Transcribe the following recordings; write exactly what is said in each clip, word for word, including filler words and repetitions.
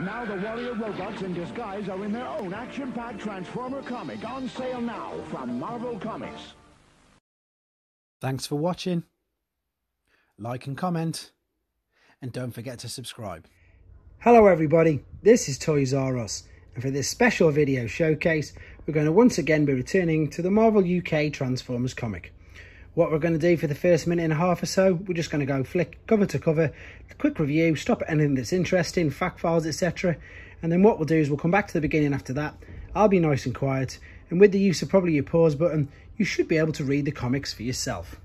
Now the warrior robots in disguise are in their own action-packed Transformer comic on sale now from Marvel Comics. Thanks for watching. Like and comment. And don't forget to subscribe. Hello everybody, this is Toys R Us. And for this special video showcase, we're going to once again be returning to the Marvel U K Transformers comic. What we're going to do for the first minute and a half or so, we're just going to go flick cover to cover, quick review, stop at anything that's interesting, fact files, et cetera. And then what we'll do is we'll come back to the beginning after that. I'll be nice and quiet. And with the use of probably your pause button, you should be able to read the comics for yourself.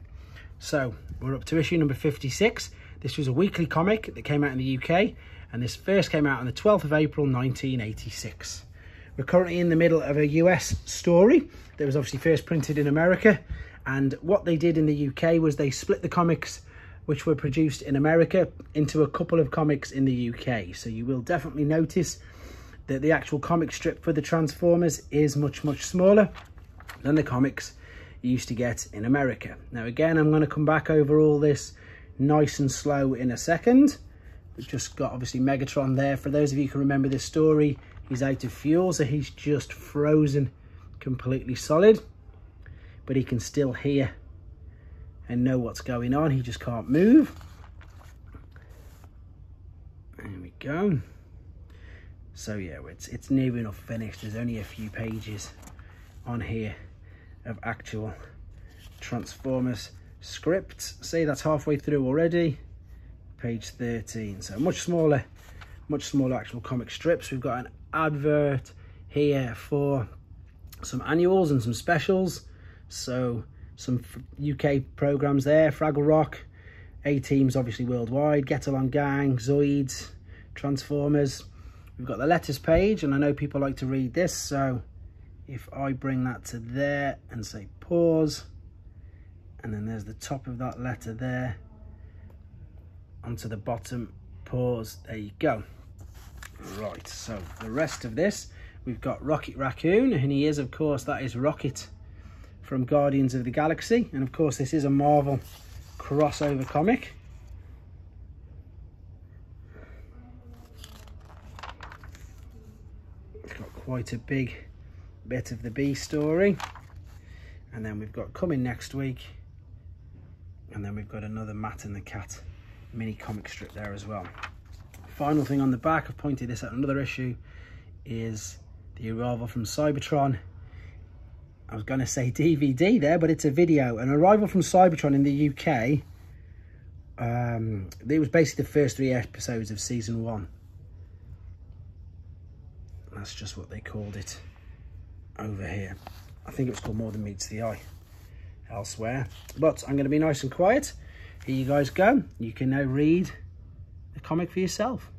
So we're up to issue number fifty-six. This was a weekly comic that came out in the U K. And this first came out on the twelfth of April, nineteen eighty-six. We're currently in the middle of a U S story that was obviously first printed in America. And what they did in the U K was they split the comics which were produced in America into a couple of comics in the U K. So you will definitely notice that the actual comic strip for the Transformers is much, much smaller than the comics you used to get in America. Now, again, I'm going to come back over all this nice and slow in a second. We've just got, obviously, Megatron there. For those of you who can remember this story, he's out of fuel, so he's just frozen completely solid. But he can still hear and know what's going on. He just can't move. There we go. So yeah, it's it's near enough finished. There's only a few pages on here of actual Transformers scripts. See, that's halfway through already. Page thirteen. So much smaller, much smaller actual comic strips. We've got an advert here for some annuals and some specials. So some U K programs there, Fraggle Rock, A-Team's obviously worldwide, Get Along Gang, Zoids, Transformers. We've got the letters page, and I know people like to read this, so if I bring that to there and say pause, and then there's the top of that letter there, onto the bottom, pause, there you go. Right, so the rest of this, we've got Rocket Raccoon, and he is, of course, that is Rocket from Guardians of the Galaxy, and of course this is a Marvel crossover comic. It's got quite a big bit of the B story, and then we've got coming next week, and then we've got another Matt and the Cat mini comic strip there as well. Final thing on the back, I've pointed this at another issue, is the arrival from Cybertron. I was going to say D V D there, but it's a video. An arrival from Cybertron in the U K. Um, it was basically the first three episodes of season one. That's just what they called it over here. I think it was called More Than Meets the Eye elsewhere. But I'm going to be nice and quiet. Here you guys go. You can now read the comic for yourself.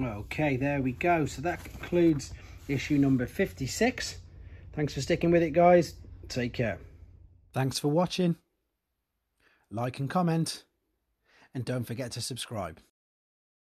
Okay, there we go. So that concludes issue number fifty-six. Thanks for sticking with it, guys. Take care. Thanks for watching. Like and comment. And don't forget to subscribe.